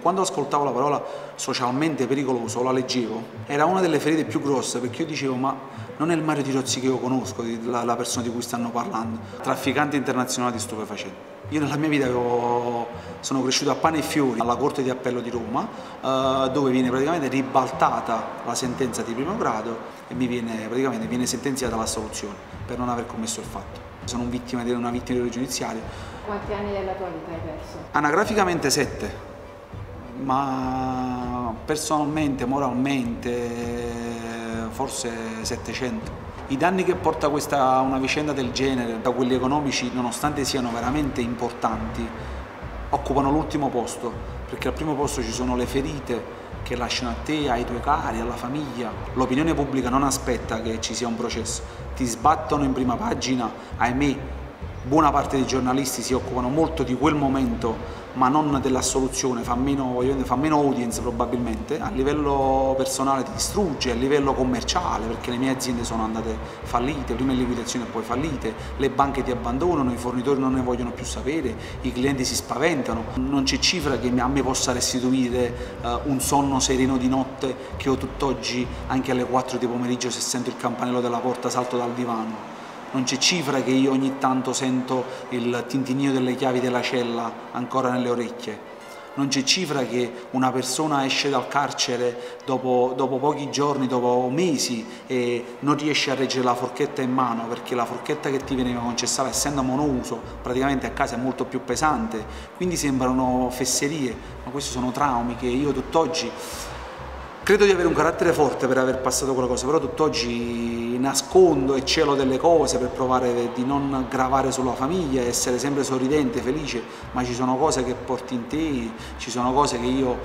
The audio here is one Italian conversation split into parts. Quando ascoltavo la parola socialmente pericoloso, la leggevo, era una delle ferite più grosse, perché io dicevo ma non è il Mario Tirozzi che io conosco, la persona di cui stanno parlando. Trafficante internazionale di stupefacenti. Io nella mia vita sono cresciuto a pane e fiori alla Corte di Appello di Roma, dove viene praticamente ribaltata la sentenza di primo grado e mi viene sentenziata l'assoluzione per non aver commesso il fatto. Sono una vittima di errore giudiziario. Quanti anni della tua vita hai perso? Anagraficamente 7. Ma personalmente, moralmente, forse 700. I danni che porta una vicenda del genere, da quelli economici, nonostante siano veramente importanti, occupano l'ultimo posto, perché al primo posto ci sono le ferite che lasciano a te, ai tuoi cari, alla famiglia. L'opinione pubblica non aspetta che ci sia un processo, ti sbattono in prima pagina, ahimè. Buona parte dei giornalisti si occupano molto di quel momento, ma non dell'assoluzione, fa meno audience probabilmente. A livello personale ti distrugge, a livello commerciale, perché le mie aziende sono andate fallite, prima in liquidazione e poi fallite, le banche ti abbandonano, i fornitori non ne vogliono più sapere, i clienti si spaventano. Non c'è cifra che a me possa restituire un sonno sereno di notte che ho tutt'oggi, anche alle 4 di pomeriggio, se sento il campanello della porta salto dal divano. Non c'è cifra che io ogni tanto sento il tintinnio delle chiavi della cella ancora nelle orecchie. Non c'è cifra che una persona esce dal carcere dopo pochi giorni, dopo mesi, e non riesce a reggere la forchetta in mano, perché la forchetta che ti veniva concessa, essendo monouso, praticamente a casa è molto più pesante. Quindi sembrano fesserie, ma questi sono traumi che io tutt'oggi... Credo di avere un carattere forte per aver passato quella cosa, però tutt'oggi nascondo e celo delle cose per provare di non gravare sulla famiglia, essere sempre sorridente, felice, ma ci sono cose che porti in te, ci sono cose che io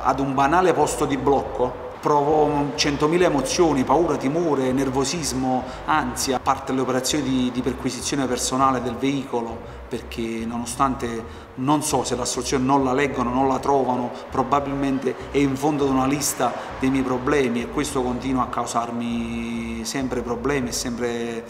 ad un banale posto di blocco provo 100.000 emozioni, paura, timore, nervosismo, ansia. A parte le operazioni di perquisizione personale del veicolo, perché nonostante non so se l'assoluzione non la leggono, non la trovano, probabilmente è in fondo ad una lista dei miei problemi, e questo continua a causarmi sempre problemi, sempre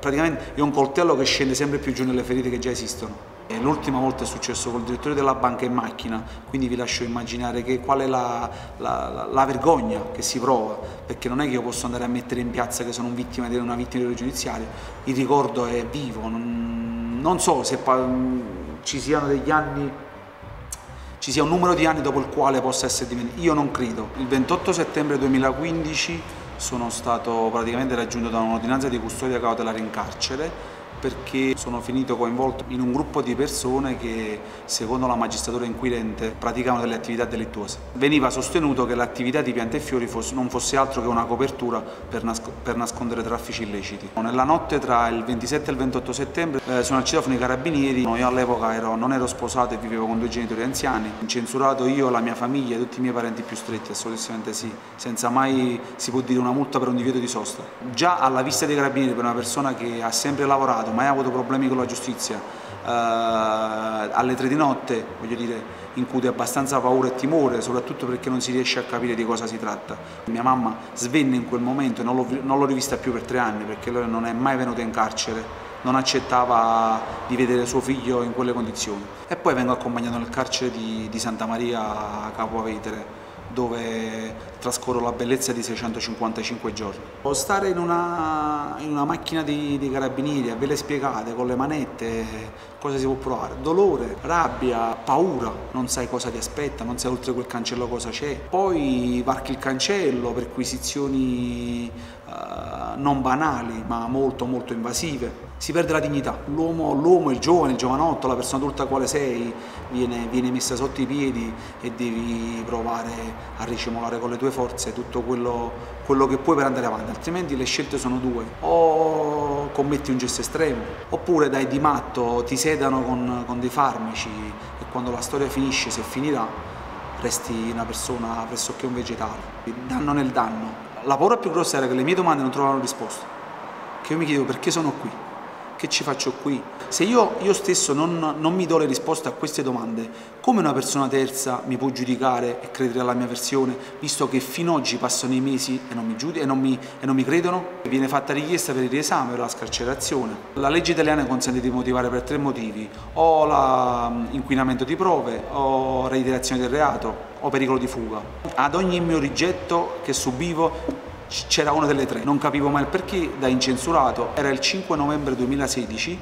praticamente è un coltello che scende sempre più giù nelle ferite che già esistono. L'ultima volta è successo col direttore della banca in macchina, quindi vi lascio immaginare qual è la vergogna che si prova, perché non è che io posso andare a mettere in piazza che sono una vittima di errore giudiziario. Il ricordo è vivo, non so se ci siano degli anni, ci sia un numero di anni dopo il quale possa essere dimenticato. Io non credo. Il 28 settembre 2015 sono stato praticamente raggiunto da un'ordinanza di custodia cautelare in carcere, perché sono finito coinvolto in un gruppo di persone che, secondo la magistratura inquirente, praticavano delle attività delittuose. Veniva sostenuto che l'attività di piante e fiori non fosse altro che una copertura per nascondere traffici illeciti. Nella notte tra il 27 e il 28 settembre sono al citofono i carabinieri. Io all'epoca non ero sposato e vivevo con due genitori anziani. Censurato io, la mia famiglia e tutti i miei parenti più stretti, assolutamente sì, senza mai, si può dire, una multa per un divieto di sosta. Già alla vista dei carabinieri, per una persona che ha sempre lavorato, mai avuto problemi con la giustizia, alle 3 di notte, voglio dire, incute abbastanza paura e timore, soprattutto perché non si riesce a capire di cosa si tratta. Mia mamma svenne in quel momento e non l'ho rivista più per 3 anni, perché lei non è mai venuta in carcere, non accettava di vedere suo figlio in quelle condizioni. E poi vengo accompagnato nel carcere di Santa Maria Capua Vetere, dove trascorro la bellezza di 655 giorni. Stare in una macchina di carabinieri a vele spiegate, con le manette, cosa si può provare? Dolore, rabbia, paura, non sai cosa ti aspetta, non sai oltre quel cancello cosa c'è. Poi varchi il cancello, perquisizioni non banali ma molto molto invasive. Si perde la dignità, l'uomo, il giovane, il giovanotto, la persona adulta quale sei viene messa sotto i piedi, e devi provare a ricimolare con le tue forze tutto quello che puoi per andare avanti, altrimenti le scelte sono due: o commetti un gesto estremo, oppure dai di matto, ti sedano con dei farmaci, e quando la storia finisce, se finirà, resti una persona pressoché un vegetale. Il danno nel danno. La paura più grossa era che le mie domande non trovavano risposta, che io mi chiedevo perché sono qui. che ci faccio qui? Se io stesso non mi do le risposte a queste domande, come una persona terza mi può giudicare e credere alla mia versione, visto che fino ad oggi passano i mesi e non mi giudicano e non mi credono? Viene fatta richiesta per il riesame, per la scarcerazione. La legge italiana consente di motivare per 3 motivi: o l'inquinamento di prove, o reiterazione del reato, o pericolo di fuga. Ad ogni mio rigetto che subivo c'era una delle 3, non capivo mai il perché, da incensurato. Era il 5 novembre 2016,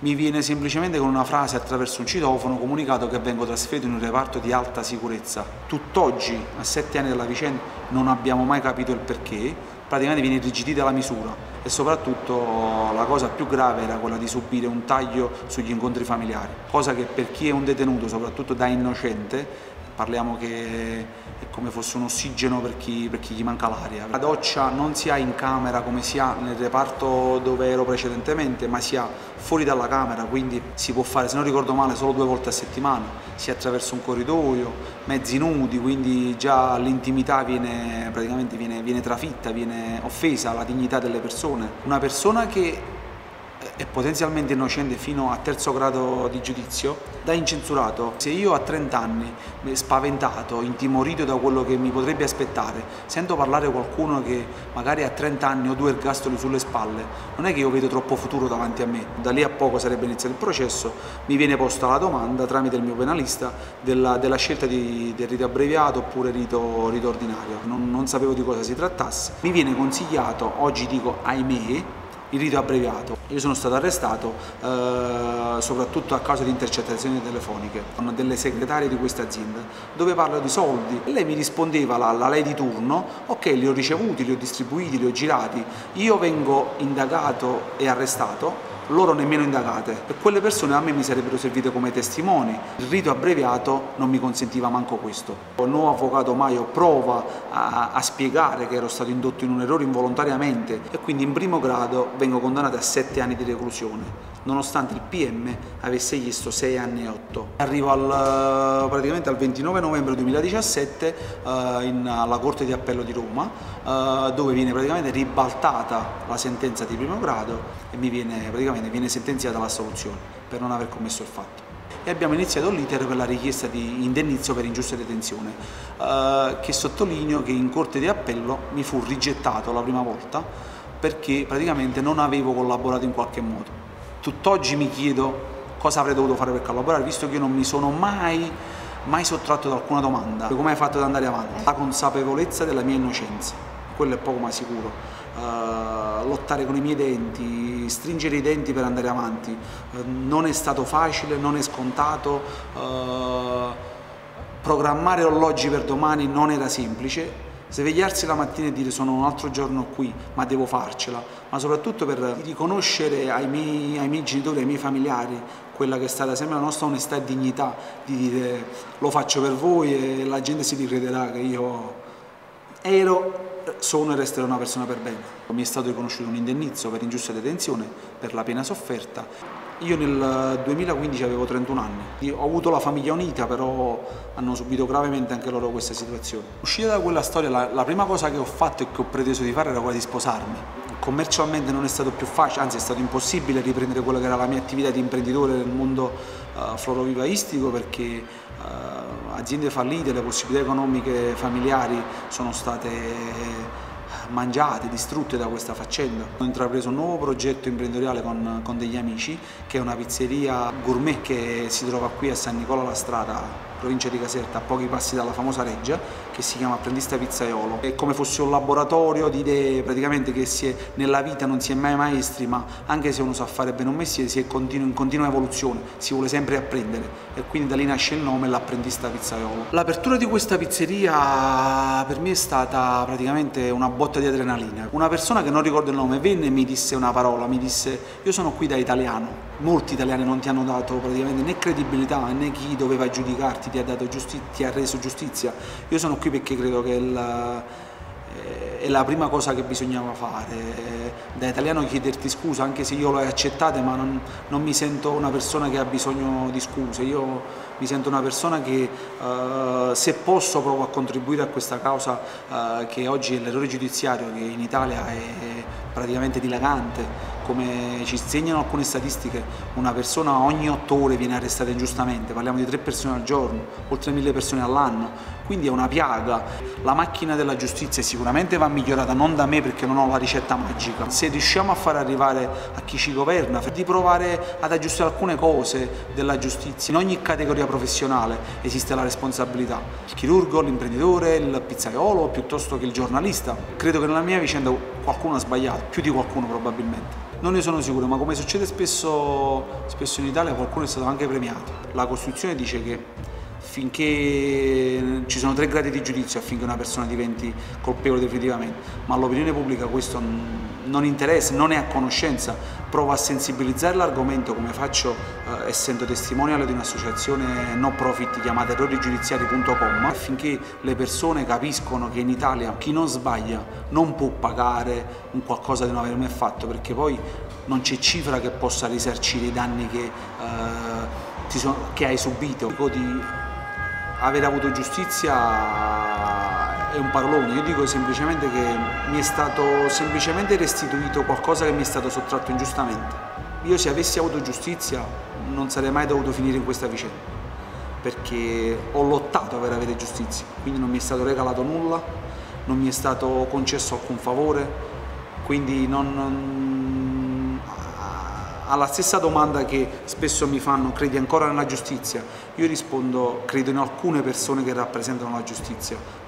mi viene semplicemente con una frase attraverso un citofono comunicato che vengo trasferito in un reparto di alta sicurezza. Tutt'oggi, a 7 anni dalla vicenda, non abbiamo mai capito il perché, praticamente viene irrigidita la misura e soprattutto la cosa più grave era quella di subire un taglio sugli incontri familiari, cosa che per chi è un detenuto, soprattutto da innocente, parliamo che è come fosse un ossigeno per chi gli manca l'aria. La doccia non si ha in camera come si ha nel reparto dove ero precedentemente, ma si ha fuori dalla camera, quindi si può fare, se non ricordo male, solo 2 volte a settimana, si attraversa un corridoio, mezzi nudi, quindi già l'intimità viene trafitta, viene offesa la dignità delle persone. Una persona che è potenzialmente innocente fino a 3° grado di giudizio, da incensurato. Se io a 30 anni, spaventato, intimorito da quello che mi potrebbe aspettare, sento parlare qualcuno che magari ha 30 anni o 2 ergastoli sulle spalle, non è che io vedo troppo futuro davanti a me. Da lì a poco sarebbe iniziato il processo, mi viene posta la domanda tramite il mio penalista della scelta del rito abbreviato oppure rito ordinario. Non sapevo di cosa si trattasse. Mi viene consigliato, oggi dico ahimè, il rito abbreviato. Io sono stato arrestato soprattutto a causa di intercettazioni telefoniche con delle segretarie di questa azienda dove parlo di soldi e lei mi rispondeva, la lei di turno, ok, li ho ricevuti, li ho distribuiti, li ho girati. Io vengo indagato e arrestato, loro nemmeno indagate, e quelle persone a me mi sarebbero servite come testimoni. Il rito abbreviato non mi consentiva manco questo. Il nuovo avvocato Maio prova a spiegare che ero stato indotto in un errore involontariamente e quindi in primo grado vengo condannato a 7 anni di reclusione, nonostante il PM avesse chiesto 6 anni e 8. Arrivo praticamente al 29 novembre 2017 alla Corte di Appello di Roma, dove viene praticamente ribaltata la sentenza di primo grado e mi viene sentenziata l'assoluzione per non aver commesso il fatto. E abbiamo iniziato l'iter per la richiesta di indennizzo per ingiusta detenzione, che sottolineo che in Corte di Appello mi fu rigettato la prima volta perché praticamente non avevo collaborato in qualche modo. Tutt'oggi mi chiedo cosa avrei dovuto fare per collaborare, visto che io non mi sono mai sottratto ad alcuna domanda. Come hai fatto ad andare avanti? La consapevolezza della mia innocenza, quello è poco ma sicuro. Lottare con i miei denti, stringere i denti per andare avanti, non è stato facile, non è scontato. Programmare orologi per domani non era semplice. Svegliarsi la mattina e dire sono un altro giorno qui, ma devo farcela, ma soprattutto per riconoscere ai miei genitori, ai miei familiari, quella che è stata sempre la nostra onestà e dignità, di dire lo faccio per voi e la gente si ricrederà che io sono e resterò una persona per bene. Mi è stato riconosciuto un indennizzo per ingiusta detenzione, per la pena sofferta. Io nel 2015 avevo 31 anni, ho avuto la famiglia unita, però hanno subito gravemente anche loro questa situazione. Uscita da quella storia, la prima cosa che ho fatto e che ho preteso di fare era quella di sposarmi. Commercialmente non è stato più facile, anzi è stato impossibile riprendere quella che era la mia attività di imprenditore nel mondo florovivaistico, perché aziende fallite, le possibilità economiche familiari sono state mangiate, distrutte da questa faccenda. Ho intrapreso un nuovo progetto imprenditoriale con degli amici, che è una pizzeria gourmet che si trova qui a San Nicola La Strada, provincia di Caserta, a pochi passi dalla famosa Reggia, che si chiama Apprendista Pizzaiolo. È come fosse un laboratorio di idee, praticamente, che nella vita non si è mai maestri, ma anche se uno sa fare bene un mestiere si è in continua evoluzione, si vuole sempre apprendere, e quindi da lì nasce il nome, l'Apprendista Pizzaiolo. L'apertura di questa pizzeria per me è stata praticamente una botta di adrenalina. Una persona che non ricordo il nome venne e mi disse una parola, mi disse io sono qui da italiano. Molti italiani non ti hanno dato praticamente né credibilità né chi doveva giudicarti ti ha reso giustizia. Io sono qui perché credo che è la prima cosa che bisognava fare. Da italiano chiederti scusa, anche se io l'ho accettata, ma non mi sento una persona che ha bisogno di scuse. Io mi sento una persona che, se posso, provo a contribuire a questa causa che oggi è l'errore giudiziario, che in Italia è praticamente dilagante. come ci insegnano alcune statistiche, una persona ogni 8 ore viene arrestata ingiustamente, parliamo di 3 persone al giorno, oltre 1000 persone all'anno, quindi è una piaga. La macchina della giustizia sicuramente va migliorata, non da me perché non ho la ricetta magica. Se riusciamo a far arrivare a chi ci governa di provare ad aggiustare alcune cose della giustizia, in ogni categoria professionale esiste la responsabilità, il chirurgo, l'imprenditore, il pizzaiolo piuttosto che il giornalista. Credo che nella mia vicenda qualcuno ha sbagliato, più di qualcuno probabilmente. Non ne sono sicuro, ma come succede spesso in Italia qualcuno è stato anche premiato. La Costituzione dice che finché ci sono 3 gradi di giudizio affinché una persona diventi colpevole definitivamente, ma all'opinione pubblica questo non interessa, non è a conoscenza. Provo a sensibilizzare l'argomento come faccio essendo testimonial di un'associazione no profit chiamata errorigiudiziari.com, affinché le persone capiscono che in Italia chi non sbaglia non può pagare un qualcosa di non aver mai fatto, perché poi non c'è cifra che possa risarcire i danni che hai subito. Dico di aver avuto giustizia è un parolone, io dico semplicemente che mi è stato semplicemente restituito qualcosa che mi è stato sottratto ingiustamente. Io se avessi avuto giustizia non sarei mai dovuto finire in questa vicenda, perché ho lottato per avere giustizia, quindi non mi è stato regalato nulla, non mi è stato concesso alcun favore, quindi alla stessa domanda che spesso mi fanno, credi ancora nella giustizia? Io rispondo, credo in alcune persone che rappresentano la giustizia.